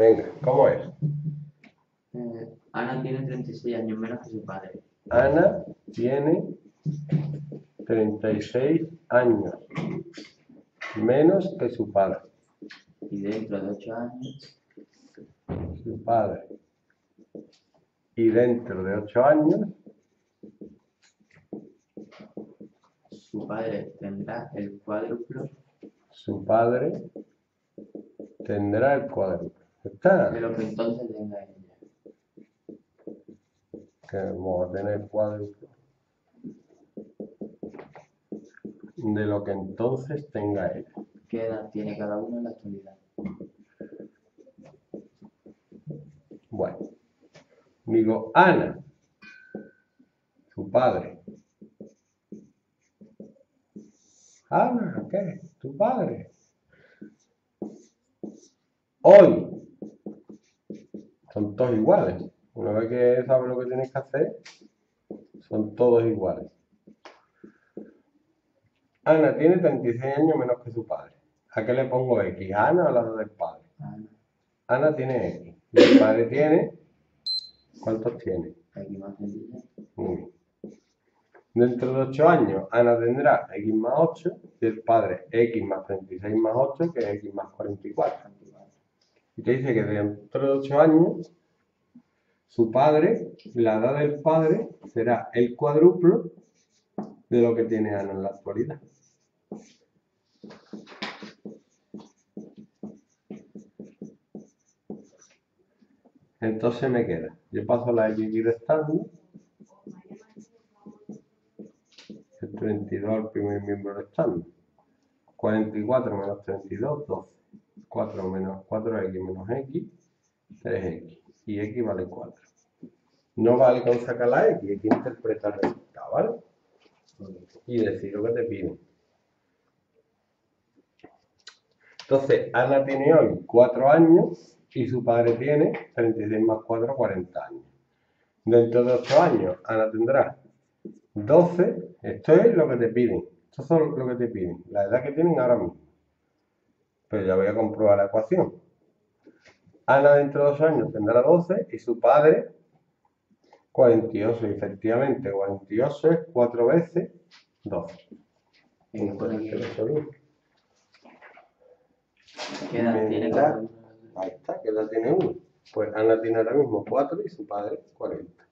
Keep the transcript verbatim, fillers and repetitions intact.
Venga, ¿cómo es? Eh, Ana tiene treinta y seis años menos que su padre. Ana tiene treinta y seis años menos que su padre. Y dentro de ocho años... Su padre. Y dentro de ocho años... Su padre tendrá el cuádruplo. Su padre tendrá el cuádruplo. ¿Está? Pero que entonces tenga ella. Que vamos a tener el cuádruplo. De lo que entonces tenga ella. ¿Qué edad tiene cada uno en la actualidad? Bueno. Digo, Ana, su padre. Ana, ¿qué? Tu padre. Hoy. Son todos iguales. Una vez que sabes lo que tienes que hacer, son todos iguales. Ana tiene treinta y seis años menos que su padre. ¿A qué le pongo X? ¿A Ana o la del padre? Ana. Ana tiene X. Mi padre tiene... ¿Cuántos tiene? X más treinta y seis. Muy bien. Dentro de ocho años, Ana tendrá X más ocho y el padre X más treinta y seis más ocho, que es X más cuarenta y cuatro. Y te dice que dentro de ocho años, su padre, la edad del padre, será el cuádruplo de lo que tiene Ana en la actualidad. Entonces me queda, yo paso la X restando, el treinta y dos al primer miembro restando, cuarenta y cuatro menos treinta y dos, doce, cuatro menos cuatro x menos x, tres x, y x vale cuatro. No vale con sacar la x, hay que interpretar el resultado, ¿vale? Y decir lo que te piden. Entonces, Ana tiene hoy cuatro años y su padre tiene treinta y seis más cuatro, cuarenta años. Dentro de ocho años, Ana tendrá doce. Esto es lo que te piden. Esto son lo que te piden. La edad que tienen ahora mismo. Pero ya voy a comprobar la ecuación. Ana dentro de ocho años tendrá doce y su padre... cuarenta y ocho, efectivamente, cuarenta y ocho es cuatro veces doce. ¿Qué edad tiene cada uno? Ahí está, ¿qué edad tiene uno? Pues Ana tiene ahora mismo cuatro y su padre cuarenta.